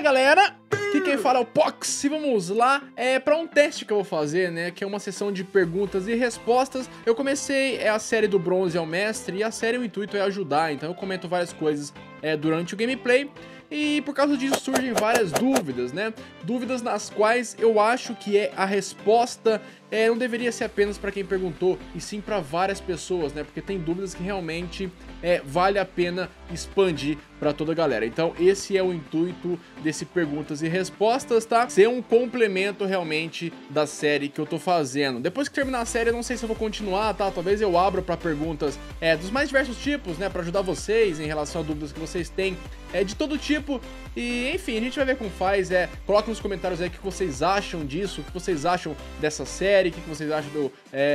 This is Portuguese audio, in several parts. Fala galera, aqui quem fala é o Pox e vamos lá para um teste que eu vou fazer, né, que é uma sessão de perguntas e respostas. Eu comecei a série do Bronze ao Mestre e a série o intuito é ajudar, então eu comento várias coisas durante o gameplay. E por causa disso surgem várias dúvidas, né? Dúvidas nas quais eu acho que a resposta não deveria ser apenas para quem perguntou, e sim para várias pessoas, né? Porque tem dúvidas que realmente vale a pena expandir para toda a galera. Então esse é o intuito desse perguntas e respostas, tá? Ser um complemento realmente da série que eu tô fazendo. Depois que terminar a série, eu não sei se eu vou continuar, tá? Talvez eu abra para perguntas dos mais diversos tipos, né? Para ajudar vocês em relação a dúvidas que vocês têm de todo tipo. E enfim, a gente vai ver como faz. Coloca nos comentários aí o que vocês acham disso, o que vocês acham dessa série, o que vocês acham de eu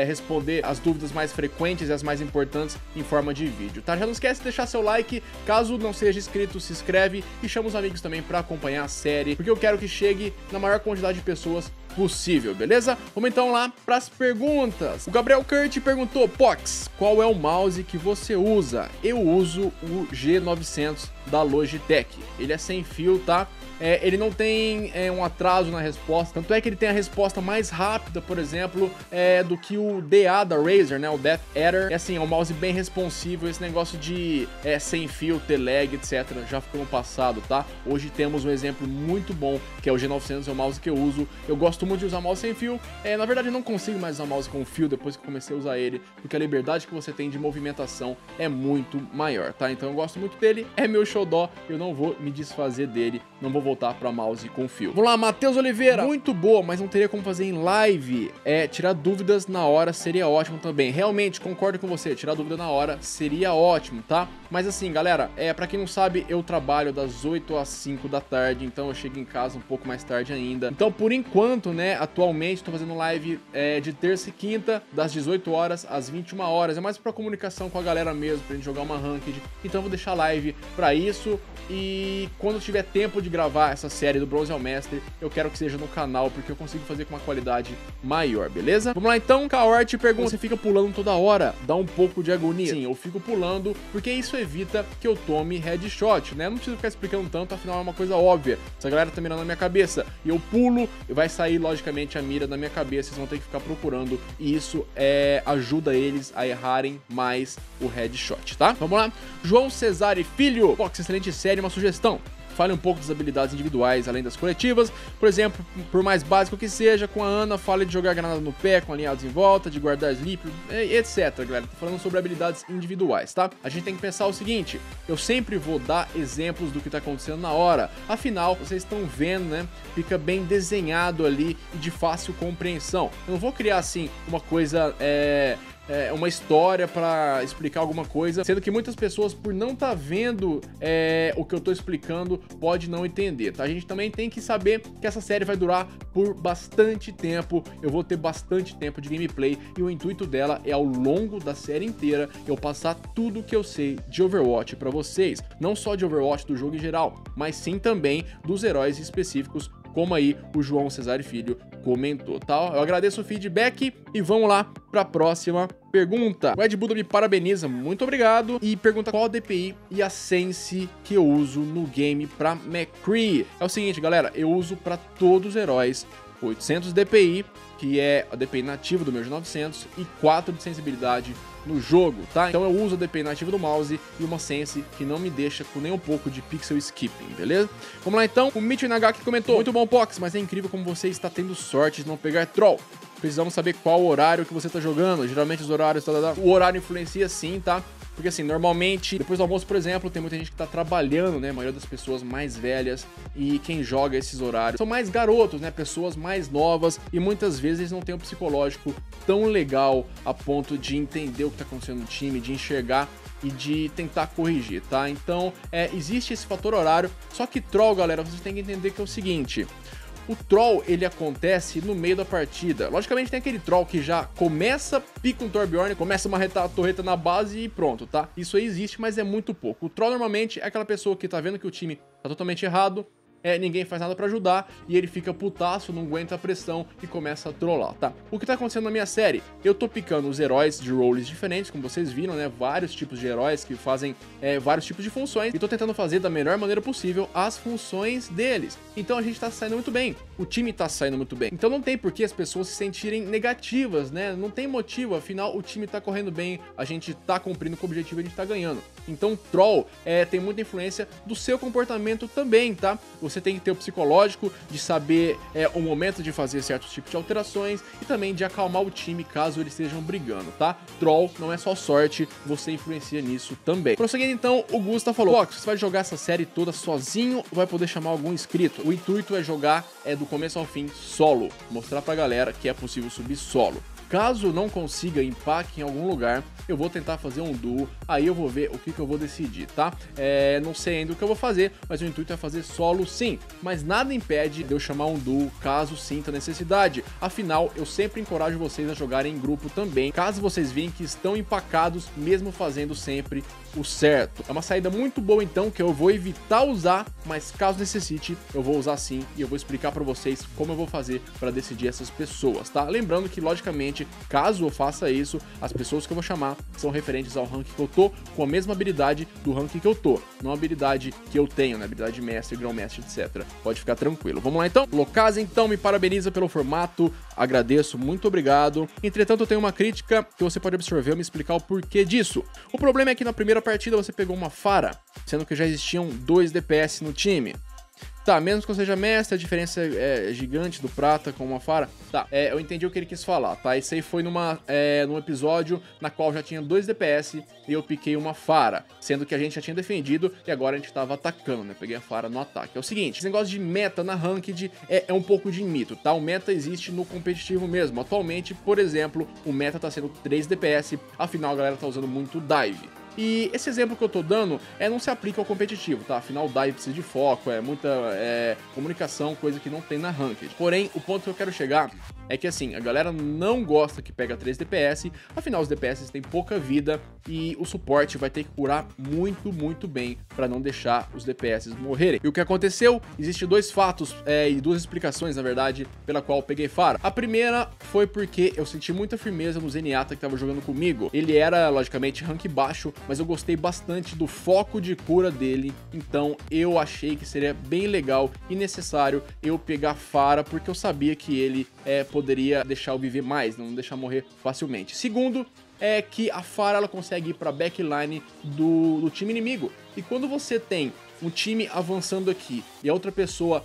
responder as dúvidas mais frequentes e as mais importantes em forma de vídeo, tá? Já não esquece de deixar seu like, caso não seja inscrito, se inscreve e chama os amigos também pra acompanhar a série, porque eu quero que chegue na maior quantidade de pessoas possível, beleza? Vamos então lá pras perguntas. O Gabriel Kurt perguntou: Pox, qual é o mouse que você usa? Eu uso o G900 da Logitech. Ele é sem fio, tá? Ele não tem um atraso na resposta, tanto é que ele tem a resposta mais rápida, por exemplo, do que o DA da Razer, né? O Death Adder. É assim, é um mouse bem responsivo. Esse negócio de sem fio, T-lag, etc, já ficou no passado, tá? Hoje temos um exemplo muito bom, que é o G900, é o mouse que eu uso. Eu gosto muito de usar mouse sem fio. Na verdade, eu não consigo mais usar mouse com fio depois que comecei a usar ele, porque a liberdade que você tem de movimentação é muito maior, tá? Então eu gosto muito dele, é meu xodó, eu não vou me desfazer dele, não vou voltar pra mouse com fio. Vamos lá, Matheus Oliveira. Muito boa, mas não teria como fazer em live. Tirar dúvidas na hora seria ótimo também. Realmente, concordo com você, tirar dúvida na hora seria ótimo, tá? Mas assim, galera, pra quem não sabe, eu trabalho das 8 às 5 da tarde, então eu chego em casa um pouco mais tarde ainda. Então, por enquanto, né, atualmente, tô fazendo live de terça e quinta, das 18 horas às 21 horas. É mais pra comunicação com a galera mesmo, pra gente jogar uma ranked. Então, eu vou deixar live pra isso. E quando eu tiver tempo de gravar essa série do Bronze ao Mestre, eu quero que seja no canal, porque eu consigo fazer com uma qualidade maior, beleza? Vamos lá então, Caorte pergunta: você fica pulando toda hora, dá um pouco de agonia? Sim, eu fico pulando, porque isso evita que eu tome headshot, né? Eu não preciso ficar explicando tanto, afinal é uma coisa óbvia. Essa galera tá mirando na minha cabeça, e eu pulo, e vai sair logicamente a mira da minha cabeça, vocês vão ter que ficar procurando, e isso ajuda eles a errarem mais o headshot, tá? Vamos lá, João Cesare Filho. Pô, que excelente série. Uma sugestão: fale um pouco das habilidades individuais além das coletivas, por exemplo, por mais básico que seja, com a Ana, fale de jogar granada no pé com alinhados em volta, de guardar sleep, etc, galera. Tô falando sobre habilidades individuais, tá? A gente tem que pensar o seguinte: eu sempre vou dar exemplos do que tá acontecendo na hora, afinal, vocês estão vendo, né? Fica bem desenhado ali e de fácil compreensão. Eu não vou criar, assim, uma coisa, uma história pra explicar alguma coisa, sendo que muitas pessoas, por não tá vendo o que eu tô explicando, pode não entender, tá? A gente também tem que saber que essa série vai durar por bastante tempo, eu vou ter bastante tempo de gameplay, e o intuito dela é, ao longo da série inteira, eu passar tudo que eu sei de Overwatch pra vocês, não só de Overwatch, do jogo em geral, mas sim também dos heróis específicos, como aí o João Cesare Filho comentou, tá? Eu agradeço o feedback e vamos lá para a próxima pergunta. O Ed Buda me parabeniza, muito obrigado, e pergunta qual DPI e a Sense que eu uso no game para McCree. É o seguinte, galera, eu uso para todos os heróis 800 DPI, que é a DPI nativa do meu G900, e 4 de sensibilidade no jogo, tá? Então eu uso a DPI nativa do mouse e uma Sense que não me deixa com nem um pouco de pixel skipping, beleza? Vamos lá então, o Michio Nagaki comentou: muito bom, Pox, mas é incrível como você está tendo sorte de não pegar troll. Precisamos saber qual horário que você está jogando. Geralmente os horários... O horário influencia sim, tá? Porque assim, normalmente, depois do almoço, por exemplo, tem muita gente que tá trabalhando, né? A maioria das pessoas mais velhas, e quem joga esses horários são mais garotos, né? Pessoas mais novas, e muitas vezes eles não têm um psicológico tão legal a ponto de entender o que tá acontecendo no time, de enxergar e de tentar corrigir, tá? Então, existe esse fator horário, só que troll, galera, vocês têm que entender que é o seguinte: o troll, ele acontece no meio da partida. Logicamente tem aquele troll que já começa, pica um Torbjorn, começa a marretar a torreta na base e pronto, tá? Isso aí existe, mas é muito pouco. O troll normalmente é aquela pessoa que tá vendo que o time tá totalmente errado, ninguém faz nada pra ajudar e ele fica putaço, não aguenta a pressão e começa a trollar, tá? O que tá acontecendo na minha série? Eu tô picando os heróis de roles diferentes, como vocês viram, né? Vários tipos de heróis que fazem vários tipos de funções e tô tentando fazer da melhor maneira possível as funções deles. Então a gente tá saindo muito bem, o time tá saindo muito bem. Então não tem por que as pessoas se sentirem negativas, né? Não tem motivo, afinal o time tá correndo bem, a gente tá cumprindo com o objetivo e a gente tá ganhando. Então troll tem muita influência do seu comportamento também, tá? Você tem que ter o psicológico de saber o momento de fazer certos tipos de alterações e também de acalmar o time caso eles estejam brigando, tá? Troll não é só sorte, você influencia nisso também. Prosseguindo então, o Gusta falou: Pox, você vai jogar essa série toda sozinho ou vai poder chamar algum inscrito? O intuito é jogar do começo ao fim solo, mostrar pra galera que é possível subir solo. Caso não consiga empaque em algum lugar, eu vou tentar fazer um duo, aí eu vou ver o que eu vou decidir, tá? Não sei ainda o que eu vou fazer, mas o intuito é fazer solo sim, mas nada impede de eu chamar um duo caso sinta necessidade. Afinal, eu sempre encorajo vocês a jogarem em grupo também, caso vocês virem que estão empacados, mesmo fazendo sempre o certo. É uma saída muito boa então, que eu vou evitar usar, mas caso necessite, eu vou usar sim e eu vou explicar pra vocês como eu vou fazer pra decidir essas pessoas, tá? Lembrando que, logicamente, caso eu faça isso, as pessoas que eu vou chamar são referentes ao rank que eu tô, com a mesma habilidade do rank que eu tô, não a habilidade que eu tenho, né? Habilidade mestre, grão mestre, etc. Pode ficar tranquilo. Vamos lá então. Locás então me parabeniza pelo formato, agradeço, muito obrigado. Entretanto, eu tenho uma crítica que você pode absorver e me explicar o porquê disso. O problema é que na primeira partida você pegou uma Pharah, sendo que já existiam 2 DPS no time. Tá, mesmo que eu seja mestre, a diferença é gigante do prata com uma Pharah. Tá, eu entendi o que ele quis falar, tá? Isso aí foi num episódio na qual já tinha 2 DPS e eu piquei uma Pharah, sendo que a gente já tinha defendido e agora a gente tava atacando, né? Peguei a Pharah no ataque. É o seguinte, esse negócio de meta na Ranked é um pouco de mito, tá? O meta existe no competitivo mesmo. Atualmente, por exemplo, o meta tá sendo 3 DPS, afinal a galera tá usando muito dive. E esse exemplo que eu tô dando não se aplica ao competitivo, tá? Afinal, o dive precisa de foco, muita comunicação, coisa que não tem na ranked. Porém, o ponto que eu quero chegar é que, assim, a galera não gosta que pega 3 DPS, afinal, os DPS têm pouca vida e o suporte vai ter que curar muito, muito bem pra não deixar os DPS morrerem. E o que aconteceu? Existem 2 fatos e 2 explicações, na verdade, pela qual eu peguei Pharah. A primeira foi porque eu senti muita firmeza no Zenyatta que tava jogando comigo. Ele era, logicamente, rank baixo, mas eu gostei bastante do foco de cura dele, então eu achei que seria bem legal e necessário eu pegar Pharah, porque eu sabia que ele poderia deixar eu viver mais, não deixar morrer facilmente. Segundo, é que a Pharah ela consegue ir pra backline do time inimigo, e quando você tem um time avançando aqui e a outra pessoa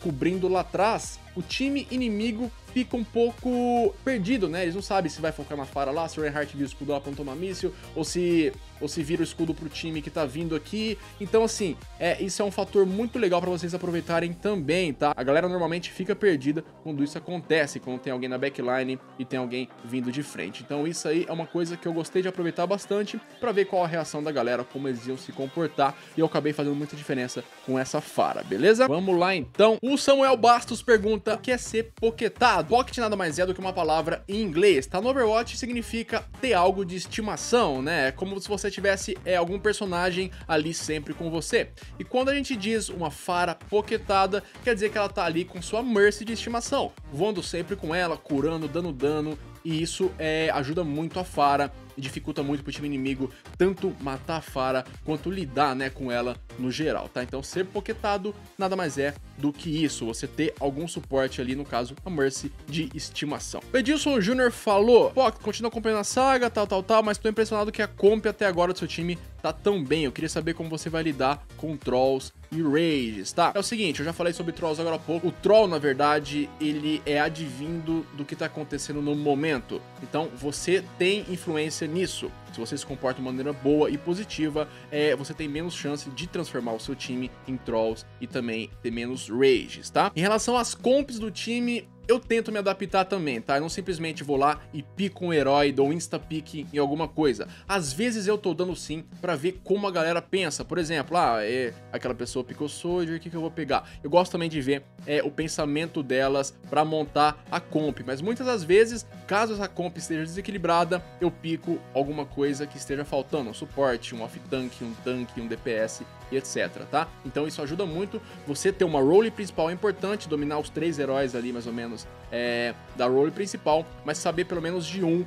cobrindo lá atrás, o time inimigo fica um pouco perdido, né? Eles não sabem se vai focar na Pharah lá, se o Reinhardt vira o escudo lá pra não tomar míssil, ou se vira o escudo pro time que tá vindo aqui. Então, assim, isso é um fator muito legal pra vocês aproveitarem também, tá? A galera normalmente fica perdida quando isso acontece, quando tem alguém na backline e tem alguém vindo de frente. Então, isso aí é uma coisa que eu gostei de aproveitar bastante pra ver qual a reação da galera, como eles iam se comportar, e eu acabei fazendo muita diferença com essa Pharah, beleza? Vamos lá, então. O Samuel Bastos pergunta: o que é ser pocketado? Pocket nada mais é do que uma palavra em inglês, tá? No Overwatch significa ter algo de estimação, né? É como se você tivesse algum personagem ali sempre com você. E quando a gente diz uma Pharah pocketada, quer dizer que ela tá ali com sua Mercy de estimação, voando sempre com ela, curando, dando dano, e isso ajuda muito a Pharah e dificulta muito pro time inimigo tanto matar a Pharah quanto lidar, né, com ela no geral, tá? Então ser pocketado nada mais é do que isso, você ter algum suporte ali, no caso a Mercy de estimação. O Edilson Jr. falou: pô, continua acompanhando a saga, tal, mas tô impressionado que a comp até agora do seu time tá tão bem. Eu queria saber como você vai lidar com trolls e rages, tá? É o seguinte, eu já falei sobre trolls agora há pouco. O troll, na verdade, ele é advindo do que tá acontecendo no momento. Então você tem influência nisso. Se você se comporta de maneira boa e positiva, você tem menos chance de transformar o seu time em trolls e também ter menos rages, tá? Em relação às comps do time, eu tento me adaptar também, tá? Eu não simplesmente vou lá e pico um herói, dou um insta-pick em alguma coisa. Às vezes eu tô dando sim pra ver como a galera pensa. Por exemplo, aquela pessoa picou Soldier, o que eu vou pegar? Eu gosto também de ver o pensamento delas pra montar a comp. Mas muitas das vezes, caso essa comp esteja desequilibrada, eu pico alguma coisa que esteja faltando. Um suporte, um off-tank, um tanque, um DPS, etc, tá? Então isso ajuda muito. Você ter uma role principal é importante, dominar os três heróis ali, mais ou menos, da role principal, mas saber pelo menos de um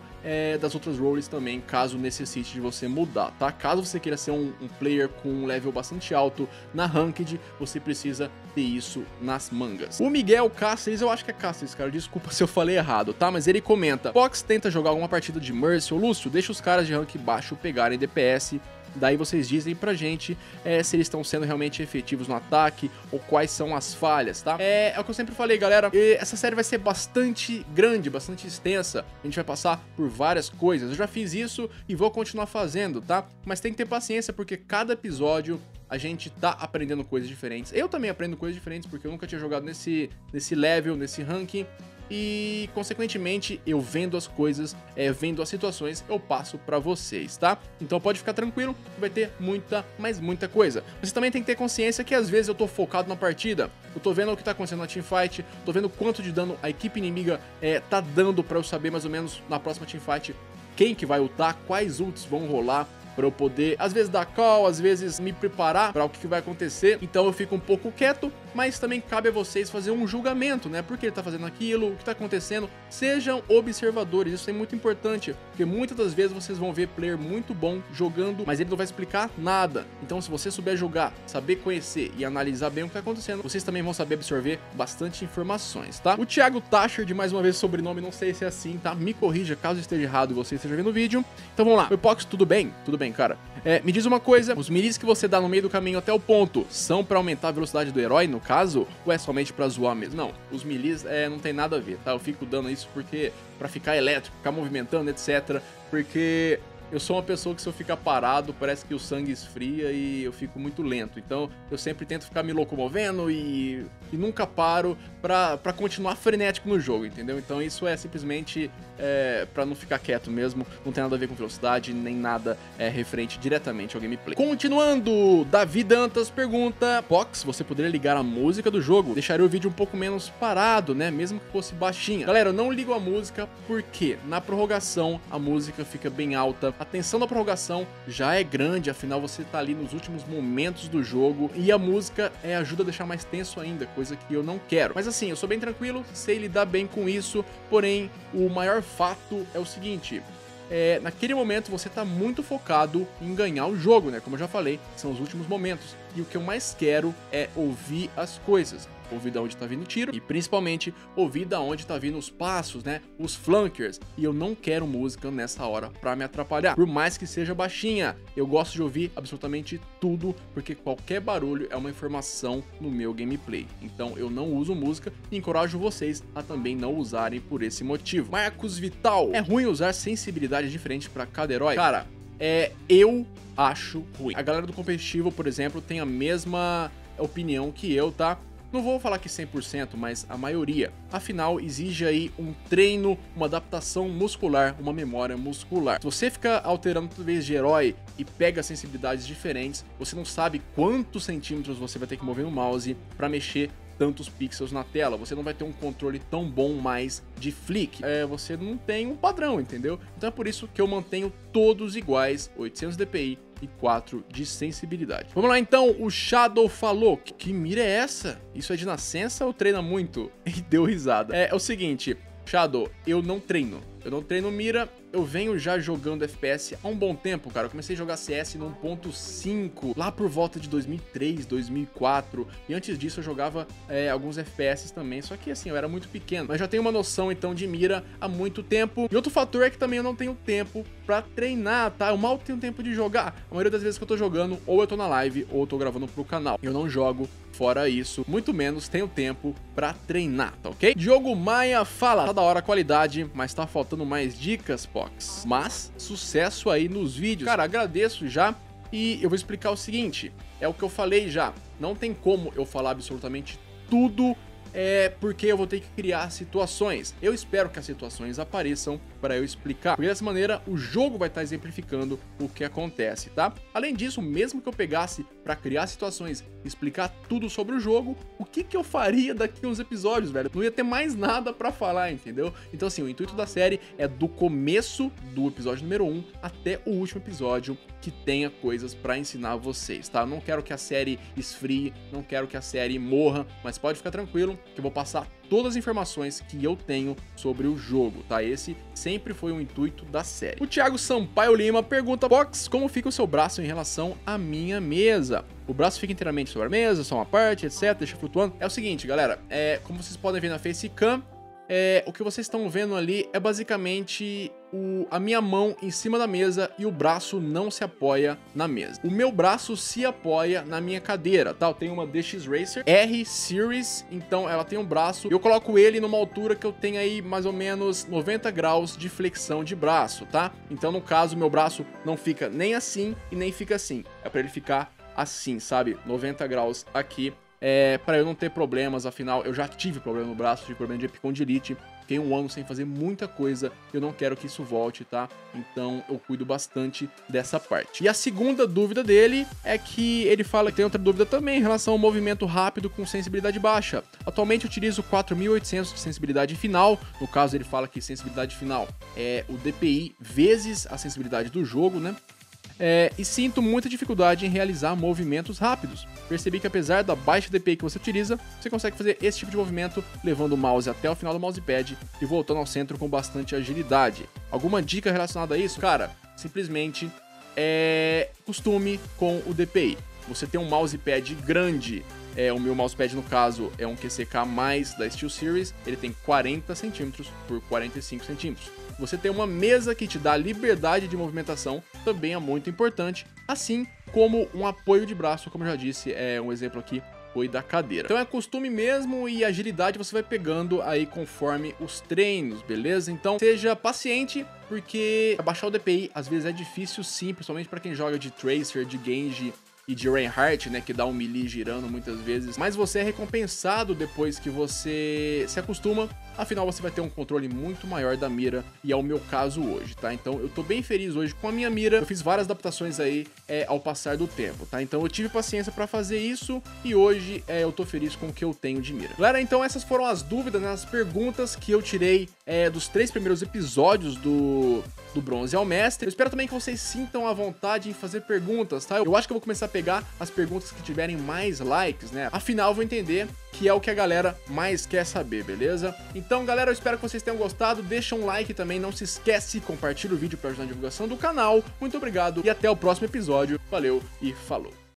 das outras roles também, caso necessite de você mudar, tá? Caso você queira ser um player com um level bastante alto na Ranked, você precisa ter isso nas mangas. O Miguel Cáceres, eu acho que é Cáceres, cara, desculpa se eu falei errado, tá? Mas ele comenta: Pox tenta jogar alguma partida de Mercy ou Lúcio, deixa os caras de rank baixo pegarem DPS. Daí vocês dizem pra gente se eles estão sendo realmente efetivos no ataque ou quais são as falhas, tá? É o que eu sempre falei, galera. Essa série vai ser bastante grande, bastante extensa. A gente vai passar por várias coisas. Eu já fiz isso e vou continuar fazendo, tá? Mas tem que ter paciência, porque cada episódio a gente tá aprendendo coisas diferentes. Eu também aprendo coisas diferentes, porque eu nunca tinha jogado nesse level, nesse ranking. E, consequentemente, eu vendo as coisas, vendo as situações, eu passo pra vocês, tá? Então pode ficar tranquilo, vai ter muita, mas muita coisa. Você também tem que ter consciência que às vezes eu tô focado na partida, eu tô vendo o que tá acontecendo na teamfight, tô vendo quanto de dano a equipe inimiga tá dando pra eu saber mais ou menos na próxima teamfight quem que vai ultar, quais ults vão rolar, pra eu poder, às vezes, dar call, às vezes me preparar pra o que vai acontecer. Então eu fico um pouco quieto, mas também cabe a vocês fazer um julgamento, né? Por que ele tá fazendo aquilo, o que tá acontecendo. Sejam observadores, isso é muito importante, porque muitas das vezes vocês vão ver player muito bom jogando, mas ele não vai explicar nada. Então se você souber jogar, saber conhecer e analisar bem o que tá acontecendo, vocês também vão saber absorver bastante informações, tá? O Thiago Tacher, de mais uma vez sobrenome, não sei se é assim, tá? Me corrija caso esteja errado e você esteja vendo o vídeo. Então vamos lá. Oi, Pox, tudo bem? Tudo bem, cara. Me diz uma coisa, os miris que você dá no meio do caminho até o ponto, são pra aumentar a velocidade do herói, no caso? Ou é somente pra zoar mesmo? Não, os miris não tem nada a ver, tá? Eu fico dando isso porque pra ficar elétrico, ficar movimentando, etc. Porque eu sou uma pessoa que, se eu ficar parado, parece que o sangue esfria e eu fico muito lento. Então eu sempre tento ficar me locomovendo e nunca paro pra continuar frenético no jogo, entendeu? Então isso é simplesmente pra não ficar quieto mesmo. Não tem nada a ver com velocidade, nem nada referente diretamente ao gameplay. Continuando, Davi Dantas pergunta: Pox, você poderia ligar a música do jogo? Deixaria o vídeo um pouco menos parado, né? Mesmo que fosse baixinha. Galera, eu não ligo a música porque na prorrogação a música fica bem alta. A tensão da prorrogação já é grande, afinal você tá ali nos últimos momentos do jogo, e a música ajuda a deixar mais tenso ainda, coisa que eu não quero. Mas assim, eu sou bem tranquilo, sei lidar bem com isso, porém o maior fato é o seguinte: naquele momento você tá muito focado em ganhar o jogo, né? Como eu já falei, são os últimos momentos, e o que eu mais quero é ouvir as coisas. Ouvir da onde tá vindo o tiro e principalmente ouvir da onde tá vindo os passos, né? Os flankers. E eu não quero música nessa hora pra me atrapalhar, por mais que seja baixinha. Eu gosto de ouvir absolutamente tudo, porque qualquer barulho é uma informação no meu gameplay. Então eu não uso música e encorajo vocês a também não usarem por esse motivo. Marcos Vital: é ruim usar sensibilidade diferente pra cada herói? Cara, eu acho ruim. A galera do competitivo, por exemplo, tem a mesma opinião que eu, tá? Não vou falar que 100%, mas a maioria. Afinal, exige aí um treino, uma adaptação muscular, uma memória muscular. Se você fica alterando toda vez de herói e pega sensibilidades diferentes, você não sabe quantos centímetros você vai ter que mover no mouse para mexer tantos pixels na tela. Você não vai ter um controle tão bom mais de flick. Você não tem um padrão, entendeu? Então é por isso que eu mantenho todos iguais, 800 dpi e 4 de sensibilidade. Vamos lá então, o Shadow falou: que mira é essa? Isso é de nascença ou treina muito? E deu risada. É o seguinte, Shadow, eu não treino mira. Eu venho já jogando FPS há um bom tempo, cara. Eu comecei a jogar CS no 1.5, lá por volta de 2003, 2004. E antes disso eu jogava alguns FPS também, só que assim, eu era muito pequeno. Mas já tenho uma noção, então, de mira há muito tempo. E outro fator é que também eu não tenho tempo pra treinar, tá? Eu mal tenho tempo de jogar. A maioria das vezes que eu tô jogando, ou eu tô na live, ou eu tô gravando pro canal. Eu não jogo fora isso, muito menos tenho tempo pra treinar, tá ok? Diogo Maia fala: tá da hora a qualidade, mas tá faltando mais dicas, pô. Mas sucesso aí nos vídeos. Cara, agradeço já, e eu vou explicar o seguinte: é o que eu falei já, não tem como eu falar absolutamente tudo é porque eu vou ter que criar situações. Eu espero que as situações apareçam para eu explicar, porque dessa maneira o jogo vai estar exemplificando o que acontece, tá? Além disso, mesmo que eu pegasse para criar situações, explicar tudo sobre o jogo, o que que eu faria daqui a uns episódios, velho? Não ia ter mais nada para falar, entendeu? Então assim, o intuito da série é do começo do episódio número 1 até o último episódio que tenha coisas para ensinar vocês, tá? Eu não quero que a série esfrie, não quero que a série morra, mas pode ficar tranquilo que eu vou passar todas as informações que eu tenho sobre o jogo, tá? Esse sempre foi o intuito da série. O Thiago Sampaio Lima pergunta: Pox, como fica o seu braço em relação à minha mesa? O braço fica inteiramente sobre a mesa, só uma parte, etc, deixa flutuando? É o seguinte, galera, como vocês podem ver na facecam, o que vocês estão vendo ali é basicamente a minha mão em cima da mesa e o braço não se apoia na mesa. O meu braço se apoia na minha cadeira, tá? Eu tenho uma DX Racer R Series, então ela tem um braço. Eu coloco ele numa altura que eu tenho aí mais ou menos 90 graus de flexão de braço, tá? Então, no caso, meu braço não fica nem assim e nem fica assim. É pra ele ficar assim, sabe? 90 graus aqui. Pra eu não ter problemas, afinal, eu já tive problema no braço, tive problema de epicondilite, fiquei um ano sem fazer muita coisa, eu não quero que isso volte, tá? Então eu cuido bastante dessa parte. E a segunda dúvida dele é que ele fala que tem outra dúvida também em relação ao movimento rápido com sensibilidade baixa. Atualmente eu utilizo 4.800 de sensibilidade final, no caso ele fala que sensibilidade final é o DPI vezes a sensibilidade do jogo, né? E sinto muita dificuldade em realizar movimentos rápidos. Percebi que apesar da baixa DPI que você utiliza, você consegue fazer esse tipo de movimento levando o mouse até o final do mousepad e voltando ao centro com bastante agilidade. Alguma dica relacionada a isso? Cara, simplesmente costume com o DPI. Você tem um mousepad grande, o meu mousepad no caso é um QCK+, da SteelSeries, ele tem 40 centímetros por 45 centímetros. Você tem uma mesa que te dá liberdade de movimentação, também é muito importante, assim como um apoio de braço, como eu já disse, um exemplo aqui foi da cadeira. Então é costume mesmo e agilidade você vai pegando aí conforme os treinos, beleza? Então seja paciente, porque abaixar o DPI às vezes é difícil sim, principalmente para quem joga de Tracer, de Genji e de Reinhardt, né, que dá um melee girando muitas vezes, mas você é recompensado depois que você se acostuma, afinal você vai ter um controle muito maior da mira, e é o meu caso hoje, tá? Então eu tô bem feliz hoje com a minha mira, eu fiz várias adaptações aí ao passar do tempo, tá? Então eu tive paciência pra fazer isso, e hoje eu tô feliz com o que eu tenho de mira. Galera, então essas foram as dúvidas, né, as perguntas que eu tirei dos 3 primeiros episódios do Bronze ao Mestre. Eu espero também que vocês sintam a vontade em fazer perguntas, tá? Eu acho que eu vou começar a pegar as perguntas que tiverem mais likes, né? Afinal, eu vou entender que é o que a galera mais quer saber, beleza? Então, galera, eu espero que vocês tenham gostado. Deixa um like também, não se esquece, compartilha o vídeo para ajudar na divulgação do canal. Muito obrigado e até o próximo episódio. Valeu e falou!